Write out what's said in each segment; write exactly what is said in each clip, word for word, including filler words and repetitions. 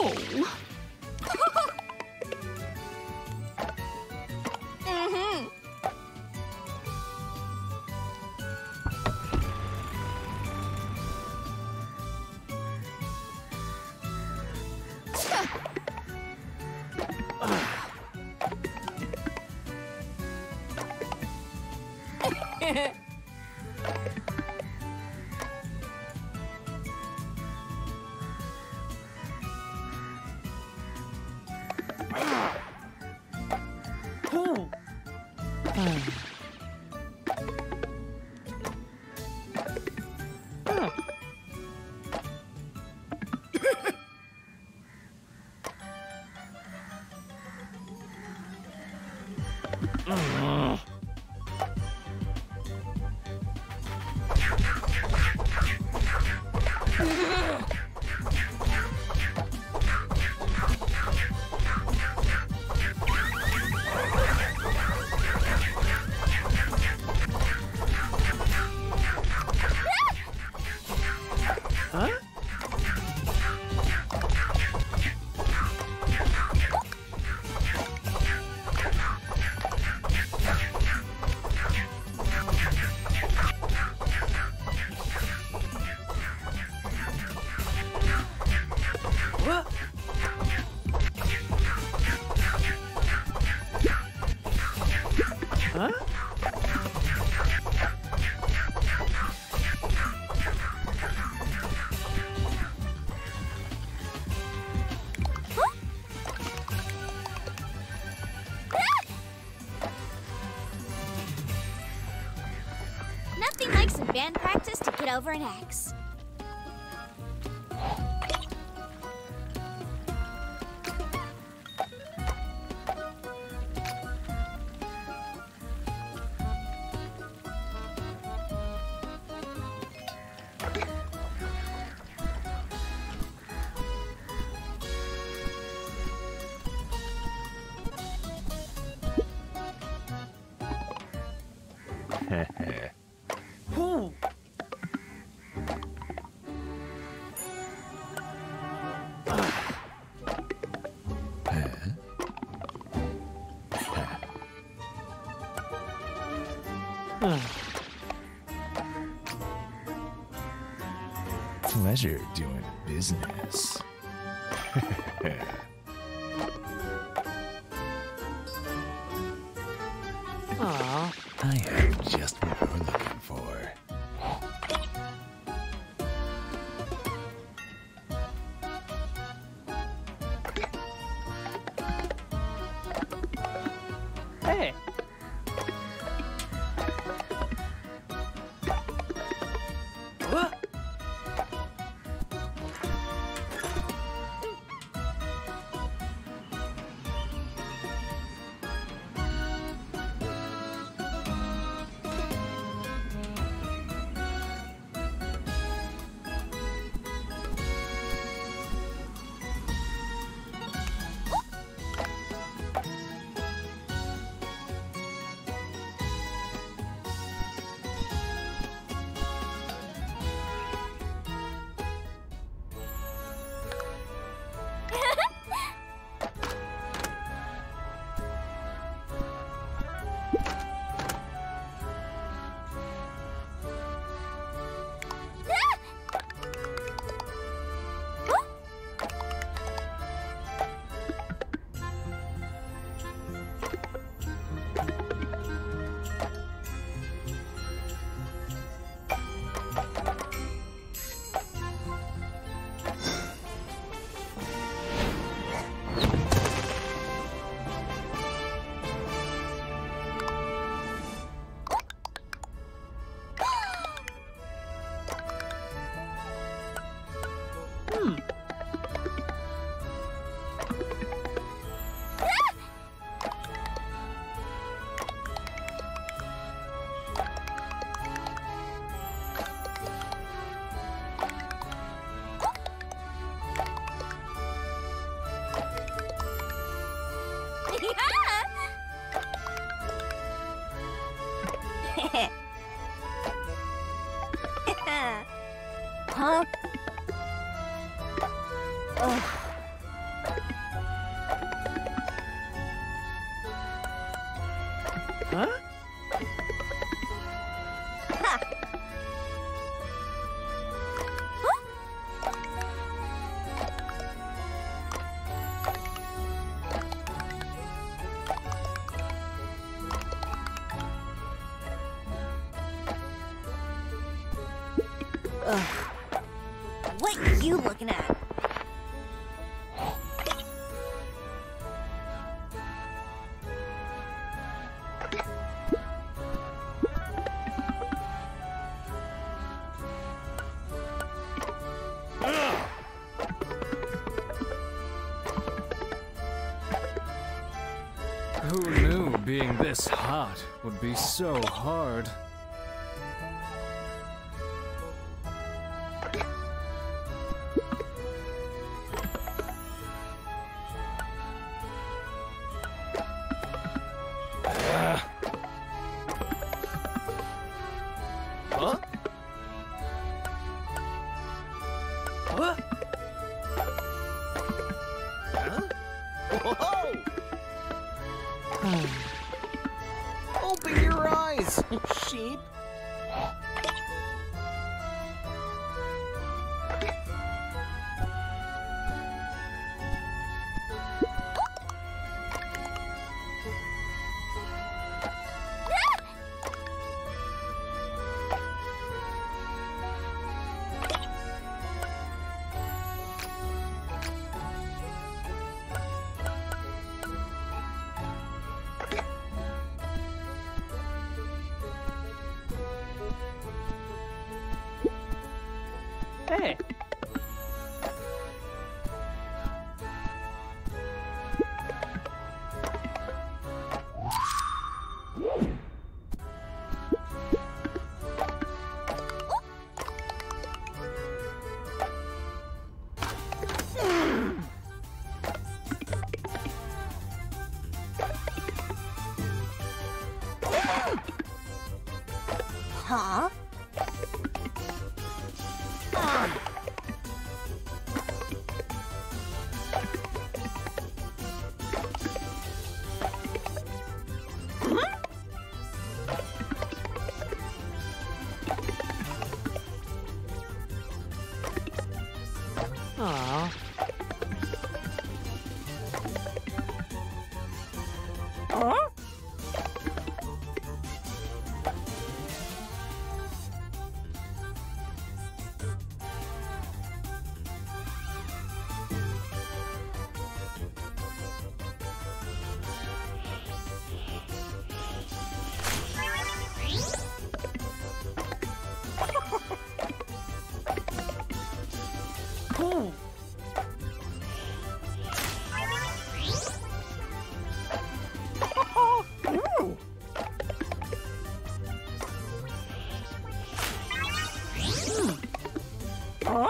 Oh. Mm-hmm. Cool. Oh. Oh. Oh. Huh? Nothing like some band practice to get over an ex. Heh heh. Pleasure doing business. Aww. I am just what we're looking for. Hey! What? Huh? Oh. What you looking at? Who knew being this hot would be so hard? Open your eyes, sheep! Hey. Huh? Aww. Huh? Cool. Huh?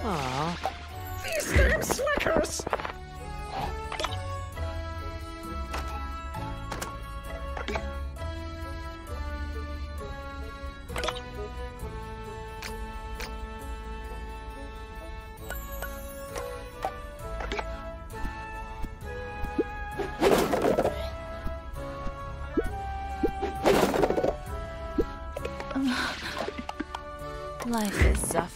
Huh? Aww. These damn slickers! Life is suffering.